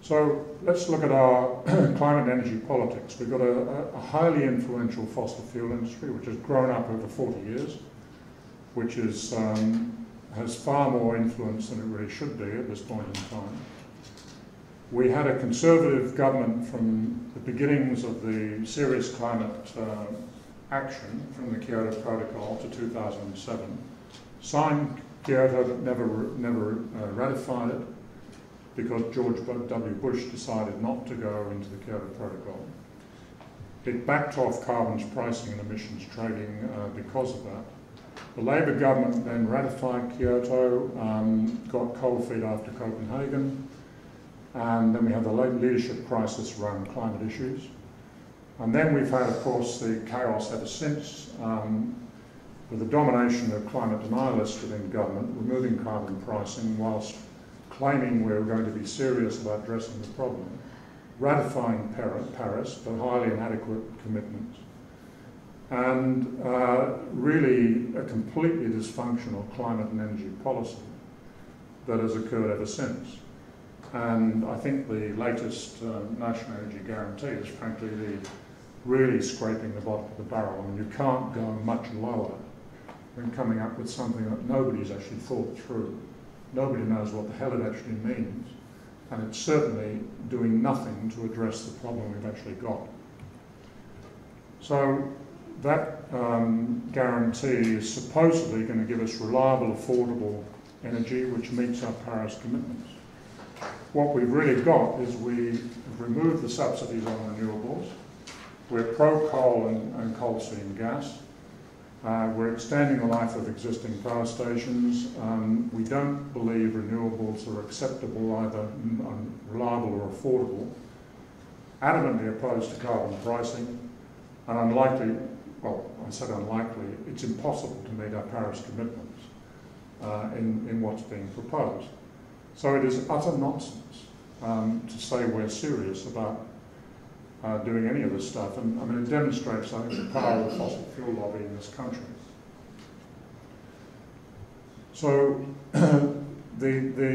So let's look at our climate energy politics. We've got a, a highly influential fossil fuel industry which has grown up over forty years, which is, um, has far more influence than it really should be at this point in time. We had a conservative government from the beginnings of the serious climate uh, action from the Kyoto Protocol to two thousand seven, signed Kyoto but never, never uh, ratified it, because George W. Bush decided not to go into the Kyoto Protocol. It backed off carbon's pricing and emissions trading uh, because of that. The Labour government then ratified Kyoto, um, got cold feet after Copenhagen, and then we had the leadership crisis around climate issues. And then we've had, of course, the chaos ever since, um, with the domination of climate denialists within government, removing carbon pricing whilst claiming we're going to be serious about addressing the problem, ratifying Paris, but highly inadequate commitments, and uh, really a completely dysfunctional climate and energy policy that has occurred ever since. And I think the latest uh, National Energy Guarantee is frankly the really scraping the bottom of the barrel. I mean, you can't go much lower than coming up with something that nobody's actually thought through. Nobody knows what the hell it actually means, and it's certainly doing nothing to address the problem we've actually got. So that um, guarantee is supposedly going to give us reliable, affordable energy which meets our Paris commitments. What we've really got is we've removed the subsidies on renewables, we're pro-coal and, and coal seam gas, Uh, we're extending the life of existing power stations. Um, we don't believe renewables are acceptable, either um, reliable or affordable. Adamantly opposed to carbon pricing, and unlikely, well, I said unlikely, it's impossible to meet our Paris commitments uh, in, in what's being proposed. So it is utter nonsense um, to say we're serious about Uh, doing any of this stuff, and I mean it demonstrates, I think, the power of the fossil fuel lobby in this country. So the, the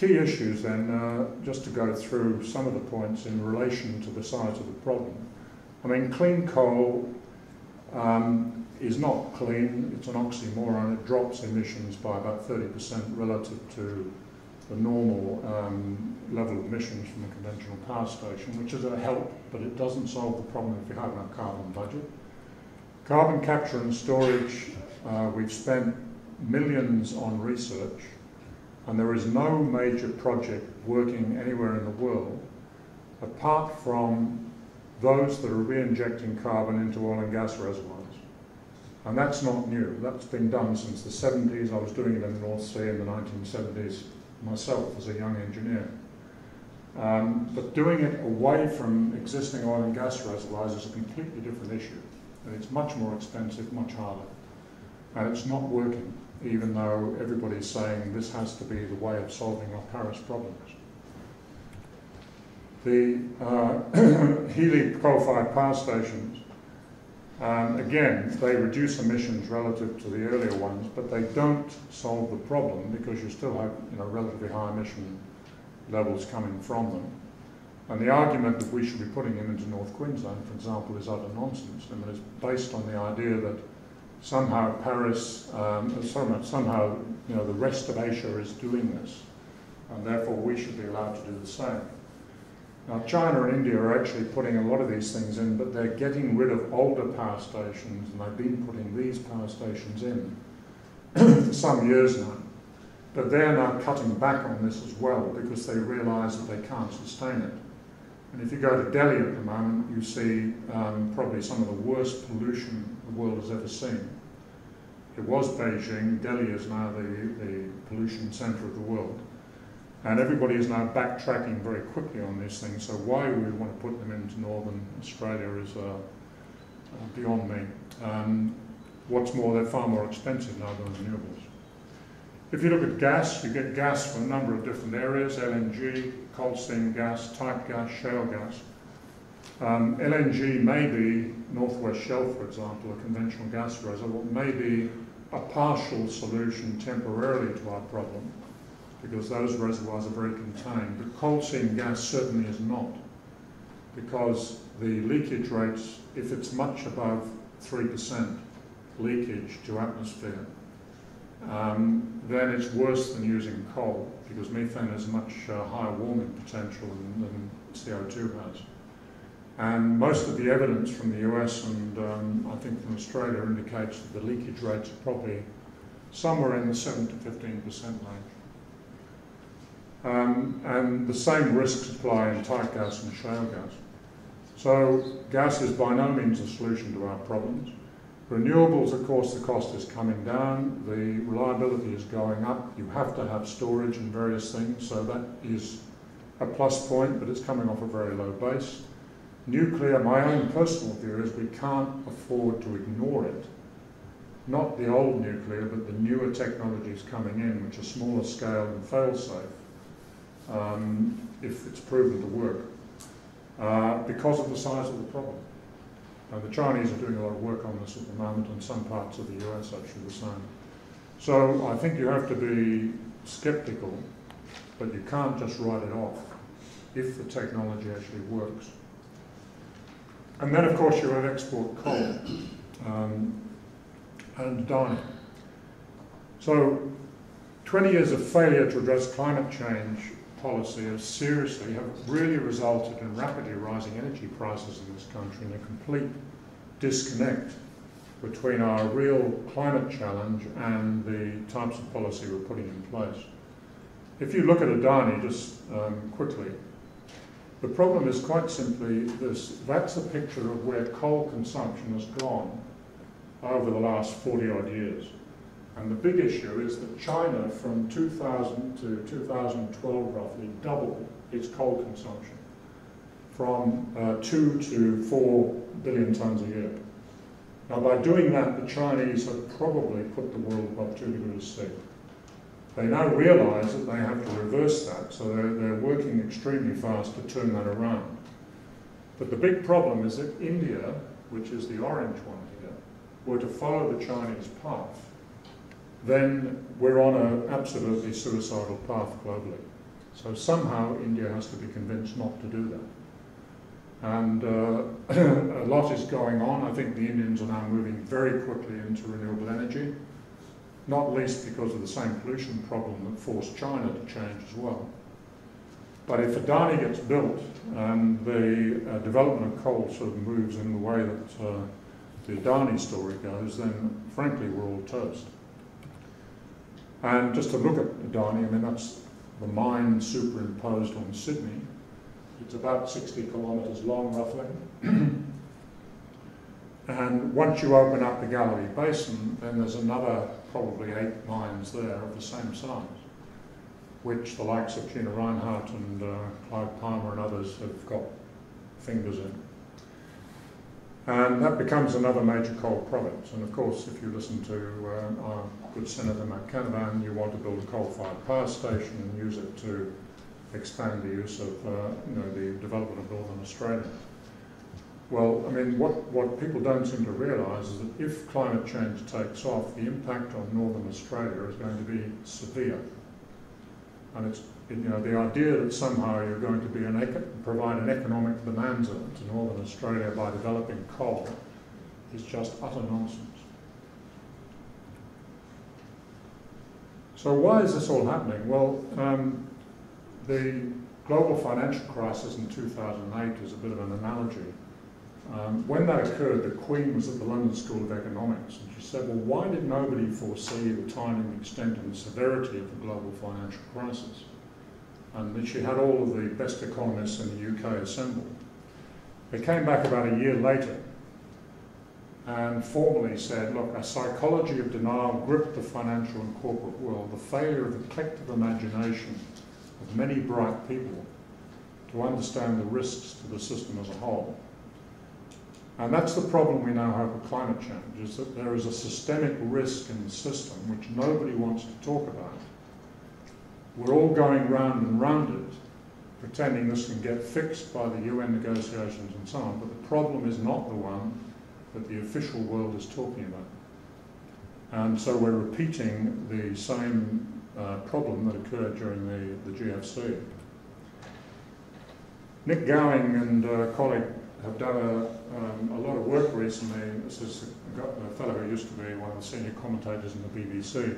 key issues then, uh, just to go through some of the points in relation to the size of the problem. I mean, clean coal um, is not clean, it's an oxymoron, it drops emissions by about thirty percent relative to the normal um, level of emissions from a conventional power station, which is a help, but it doesn't solve the problem if you haven't a carbon budget. Carbon capture and storage, uh, we've spent millions on research, and there is no major project working anywhere in the world apart from those that are re-injecting carbon into oil and gas reservoirs. And that's not new. That's been done since the seventies. I was doing it in the North Sea in the nineteen seventies myself as a young engineer. Um, but doing it away from existing oil and gas reservoirs is a completely different issue. And it's much more expensive, much harder. And it's not working, even though everybody's saying this has to be the way of solving our Paris problems. The uh, Healy coal-fired power stations, um, again, they reduce emissions relative to the earlier ones, but they don't solve the problem because you still have you know, relatively high emission levels coming from them. And the argument that we should be putting them into North Queensland, for example, is utter nonsense. I mean, it's based on the idea that somehow Paris, um, somehow you know, the rest of Asia is doing this, and therefore we should be allowed to do the same. Now, China and India are actually putting a lot of these things in, but they're getting rid of older power stations, and they've been putting these power stations in for some years now. But they're now cutting back on this as well because they realise that they can't sustain it. And if you go to Delhi at the moment, you see um, probably some of the worst pollution the world has ever seen. It was Beijing. Delhi is now the, the pollution centre of the world. And everybody is now backtracking very quickly on these things, so why we would want to put them into northern Australia is uh, beyond me. Um, what's more, they're far more expensive now than renewables. If you look at gas, you get gas from a number of different areas: L N G, coal seam gas, type gas, shale gas. Um, L N G may be North West Shelf, for example, a conventional gas reservoir, may be a partial solution temporarily to our problem, because those reservoirs are very contained. But coal seam gas certainly is not, because the leakage rates, if it's much above three percent leakage to atmosphere, um, then it's worse than using coal, because methane has much uh, higher warming potential than, than C O two has. And most of the evidence from the U S and um, I think from Australia indicates that the leakage rates are probably somewhere in the seven to fifteen percent range. Um, and the same risks apply in tight gas and shale gas. So gas is by no means a solution to our problems. Renewables, of course, the cost is coming down, the reliability is going up, you have to have storage and various things, so that is a plus point, but it's coming off a very low base. Nuclear, my own personal view is we can't afford to ignore it. Not the old nuclear, but the newer technologies coming in, which are smaller scale and fail-safe. Um, if it's proven to work, uh, because of the size of the problem. And the Chinese are doing a lot of work on this at the moment, and some parts of the U S actually the same. So I think you have to be sceptical, but you can't just write it off if the technology actually works. And then, of course, you have export coal um, and Adani. So twenty years of failure to address climate change policy has seriously, have really resulted in rapidly rising energy prices in this country and a complete disconnect between our real climate challenge and the types of policy we're putting in place. If you look at Adani, just um, quickly, the problem is quite simply this. That's a picture of where coal consumption has gone over the last forty odd years. And the big issue is that China, from two thousand to two thousand twelve roughly, doubled its coal consumption from uh, two to four billion tonnes a year. Now, by doing that, the Chinese have probably put the world above two degrees C. They now realise that they have to reverse that, so they're, they're working extremely fast to turn that around. But the big problem is that India, which is the orange one here, were to follow the Chinese path, then we're on an absolutely suicidal path globally. So somehow India has to be convinced not to do that. And uh, a lot is going on. I think the Indians are now moving very quickly into renewable energy. not least because of the same pollution problem that forced China to change as well. But if Adani gets built and the uh, development of coal sort of moves in the way that uh, the Adani story goes, then frankly we're all toast. And just to look at Adani, I mean that's the mine superimposed on Sydney. It's about sixty kilometres long, roughly. And once you open up the Galilee Basin, then there's another probably eight mines there of the same size, which the likes of Gina Reinhardt and uh, Clive Palmer and others have got fingers in. And that becomes another major coal province. And of course, if you listen to uh, our good Senator Canavan, you want to build a coal-fired power station and use it to expand the use of uh, you know, the development of Northern Australia. Well, I mean, what, what people don't seem to realise is that if climate change takes off, the impact on Northern Australia is going to be severe. And it's, you know, the idea that somehow you're going to be an eco provide an economic bonanza to Northern Australia by developing coal is just utter nonsense. So why is this all happening? Well, um, the global financial crisis in two thousand eight is a bit of an analogy. Um, when that occurred, the Queen was at the London School of Economics and she said, well, why did nobody foresee the timing, extent and severity of the global financial crisis? And then she had all of the best economists in the U K assembled. They came back about a year later and formally said, look, a psychology of denial gripped the financial and corporate world, the failure of the collective imagination of many bright people to understand the risks to the system as a whole. And that's the problem we now have with climate change, is that there is a systemic risk in the system which nobody wants to talk about. We're all going round and round it, pretending this can get fixed by the U N negotiations and so on, but the problem is not the one that the official world is talking about. And so we're repeating the same Uh, problem that occurred during the, the G F C. Nick Gowing and a uh, colleague have done a, um, a lot of work recently. This is a, a fellow who used to be one of the senior commentators in the B B C.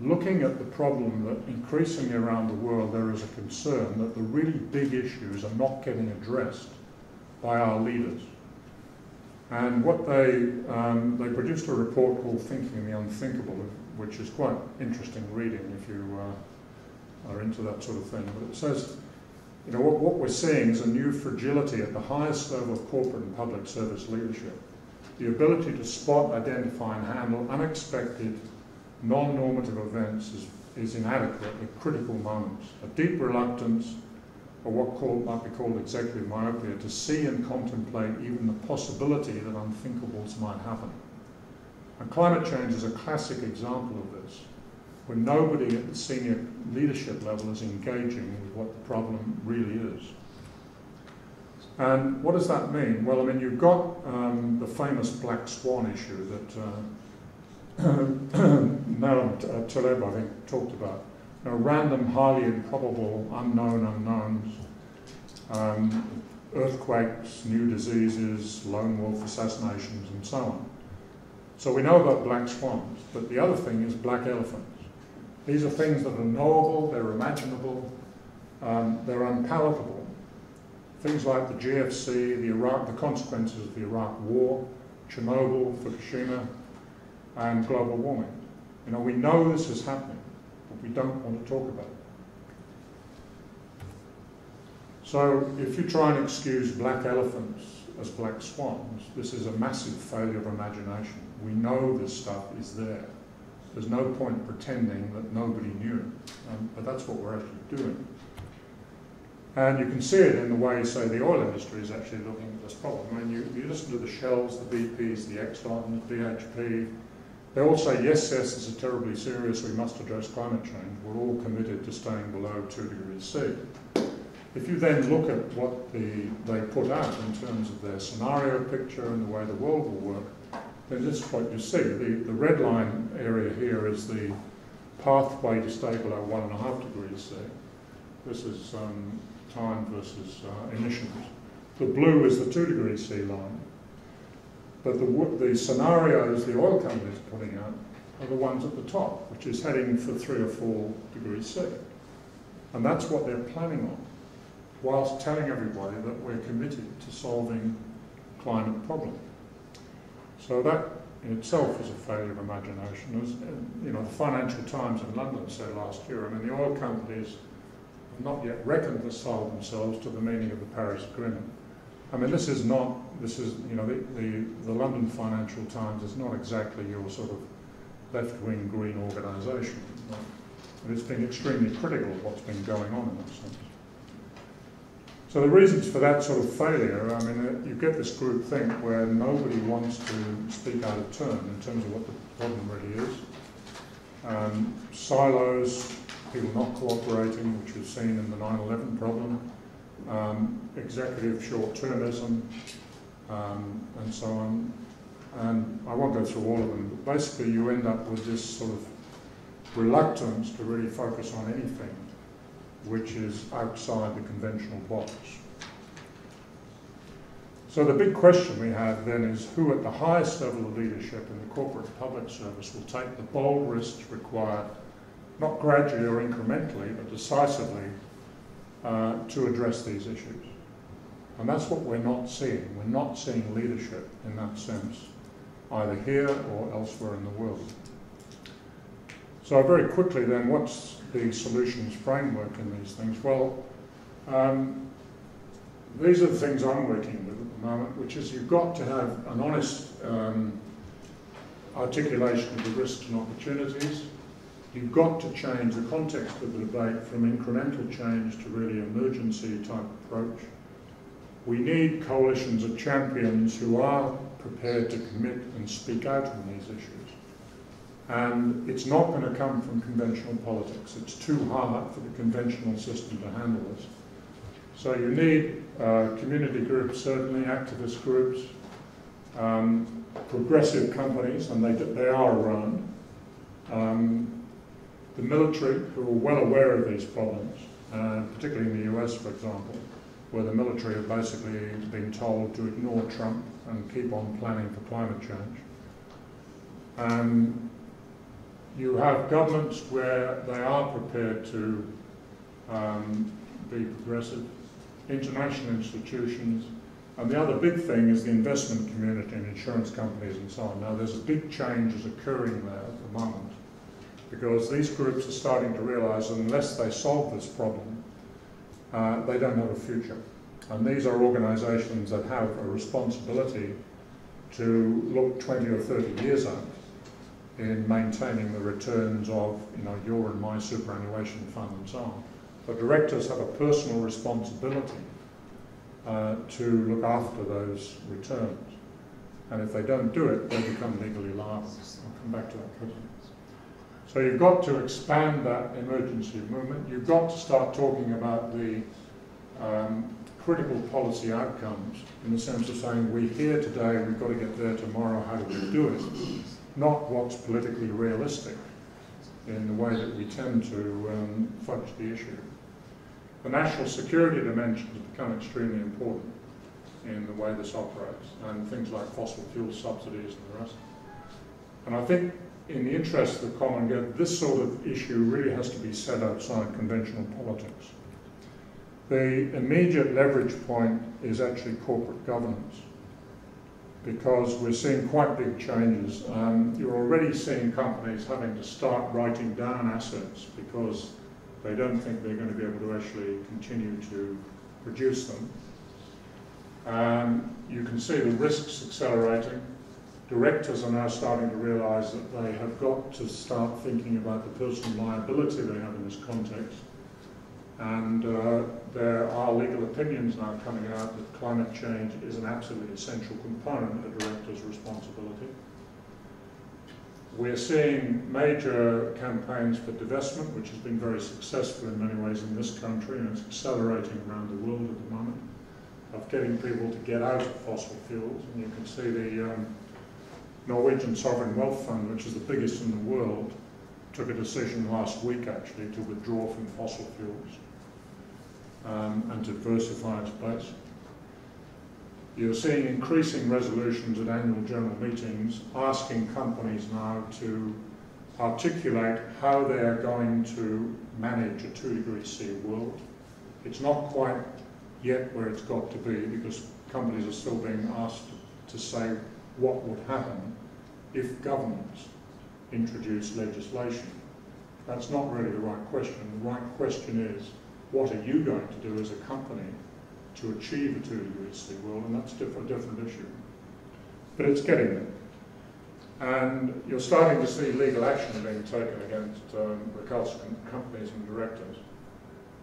Looking at the problem that increasingly around the world there is a concern that the really big issues are not getting addressed by our leaders. And what they, um, they produced a report called Thinking the Unthinkable, which is quite interesting reading if you uh, are into that sort of thing. But it says, you know, what, what we're seeing is a new fragility at the highest level of corporate and public service leadership. The ability to spot, identify and handle unexpected, non-normative events is, is inadequate at critical moments. A deep reluctance, or what called, might be called executive myopia, to see and contemplate even the possibility that unthinkables might happen. And climate change is a classic example of this, where nobody at the senior leadership level is engaging with what the problem really is. And what does that mean? Well, I mean, you've got um, the famous black swan issue that uh, Nassim Taleb, I think, talked about. You know, random, highly improbable, unknown unknowns, um, earthquakes, new diseases, lone wolf assassinations, and so on. So we know about black swans, but the other thing is black elephants. These are things that are knowable, they're imaginable, um, they're unpalatable. Things like the G F C, the, Iraq, the consequences of the Iraq War, Chernobyl, Fukushima, and global warming. You know, we know this is happening, but we don't want to talk about it. So if you try and excuse black elephants as black swans, this is a massive failure of imagination. We know this stuff is there. There's no point pretending that nobody knew it, um, but that's what we're actually doing. And you can see it in the way, say, the oil industry is actually looking at this problem. I mean, you, you listen to the Shells, the B Ps, the Exxon, the B H P, they all say, yes, yes, this is terribly serious, we must address climate change. We're all committed to staying below two degrees C. If you then look at what the, they put out in terms of their scenario picture and the way the world will work, then this is what you see. The, the red line area here is the pathway to stay below one and a half degrees C. This is um, time versus uh, emissions. The blue is the two degrees C line. But the, the scenarios the oil companies are putting out are the ones at the top, which is heading for three or four degrees C. And that's what they're planning on, whilst telling everybody that we're committed to solving climate problem. So that in itself is a failure of imagination. As, you know, the Financial Times in London said last year, I mean, the oil companies have not yet reconciled themselves to the meaning of the Paris Agreement. I mean, this is not, this is, you know, the, the, the London Financial Times is not exactly your sort of left-wing green organisation. It's been extremely critical of what's been going on in that sense. So the reasons for that sort of failure, I mean, you get this group think where nobody wants to speak out of turn in terms of what the problem really is. Um, silos, people not cooperating, which was seen in the nine eleven problem. Um, executive short-termism, um, and so on. And I won't go through all of them, but basically you end up with this sort of reluctance to really focus on anything which is outside the conventional box. So the big question we have then is who at the highest level of leadership in the corporate public service will take the bold risks required, not gradually or incrementally, but decisively uh, to address these issues. And that's what we're not seeing. We're not seeing leadership in that sense, either here or elsewhere in the world. So very quickly then, what's the solutions framework in these things? Well, um, these are the things I'm working with at the moment, which is you've got to have an honest um, articulation of the risks and opportunities. You've got to change the context of the debate from incremental change to really emergency type approach. We need coalitions of champions who are prepared to commit and speak out on these issues. And it's not going to come from conventional politics. It's too hard for the conventional system to handle this. So you need uh, community groups, certainly activist groups, um, progressive companies, and they, they are around, um, the military, who are well aware of these problems, uh, particularly in the U S, for example, where the military have basically been told to ignore Trump and keep on planning for climate change. Um, You have governments where they are prepared to um, be progressive, international institutions, and the other big thing is the investment community and insurance companies and so on. Now there's a big change is occurring there at the moment because these groups are starting to realise that unless they solve this problem, uh, they don't have a future. And these are organisations that have a responsibility to look twenty or thirty years out in maintaining the returns of, you know, your and my superannuation fund and so on. But directors have a personal responsibility uh, to look after those returns. And if they don't do it, they become legally liable. I'll come back to that quickly. So you've got to expand that emergency movement. You've got to start talking about the um, critical policy outcomes in the sense of saying, we're here today, we've got to get there tomorrow, how do we do it? Not what's politically realistic in the way that we tend to um, fudge the issue. The national security dimension has become extremely important in the way this operates, and things like fossil fuel subsidies and the rest. And I think in the interest of the common good, this sort of issue really has to be set outside conventional politics. The immediate leverage point is actually corporate governance, because we're seeing quite big changes. Um, you're already seeing companies having to start writing down assets because they don't think they're going to be able to actually continue to produce them. Um, you can see the risks accelerating. Directors are now starting to realise that they have got to start thinking about the personal liability they have in this context. And uh, there are legal opinions now coming out that climate change is an absolutely essential component of directors' responsibility. We're seeing major campaigns for divestment, which has been very successful in many ways in this country, and it's accelerating around the world at the moment, of getting people to get out of fossil fuels. And you can see the um, Norwegian Sovereign Wealth Fund, which is the biggest in the world, took a decision last week actually to withdraw from fossil fuels um, and to diversify its base. You're seeing increasing resolutions at annual general meetings asking companies now to articulate how they are going to manage a two degree C world. It's not quite yet where it's got to be because companies are still being asked to say what would happen if governments introduced legislation. That's not really the right question. The right question is, what are you going to do as a company to achieve a two degree C world? And that's a different issue. But it's getting there. And you're starting to see legal action being taken against um, recalcitrant companies and directors,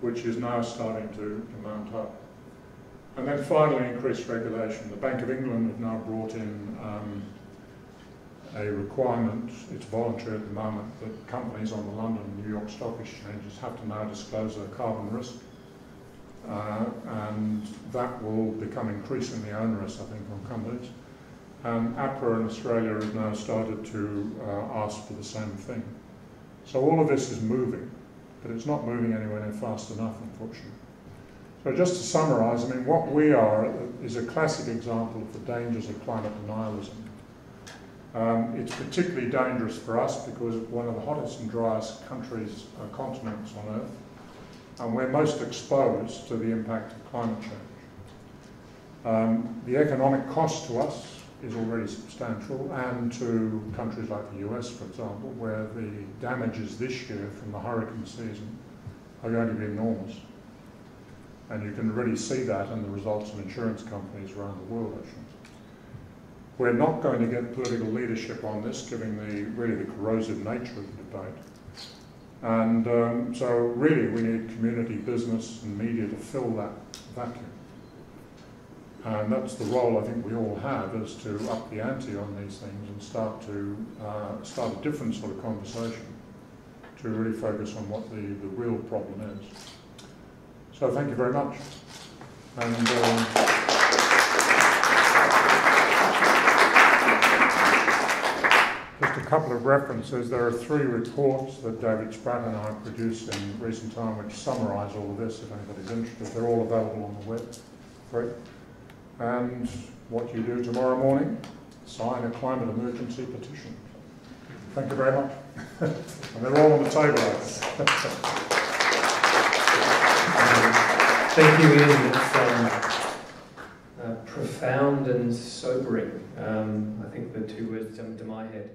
which is now starting to mount up. And then finally, increased regulation. The Bank of England have now brought in um, a requirement, it's voluntary at the moment, that companies on the London and New York stock exchanges have to now disclose their carbon risk. Uh, and that will become increasingly onerous, I think, on companies. Um, APRA in Australia has now started to uh, ask for the same thing. So all of this is moving, but it's not moving anywhere near fast enough, unfortunately. So just to summarise, I mean, what we are is a classic example of the dangers of climate denialism. Um, it's particularly dangerous for us because we're one of the hottest and driest countries, uh, continents on Earth, and we're most exposed to the impact of climate change. Um, the economic cost to us is already substantial, and to countries like the U S, for example, where the damages this year from the hurricane season are going to be enormous. And you can really see that in the results of insurance companies around the world, actually. We're not going to get political leadership on this, given the really the corrosive nature of the debate. And um, so really we need community, business and media to fill that vacuum. And that's the role I think we all have, is to up the ante on these things and start to uh, start a different sort of conversation to really focus on what the, the real problem is. So thank you very much. And, um, just a couple of references. There are three reports that David Spratt and I produced in recent time which summarise all of this, if anybody's interested. They're all available on the web. Great. And what you do tomorrow morning, sign a climate emergency petition. Thank you very much. And they're all on the table. um, thank you, Ian. It's um, uh, profound and sobering. Um, I think the two words jumped to my head.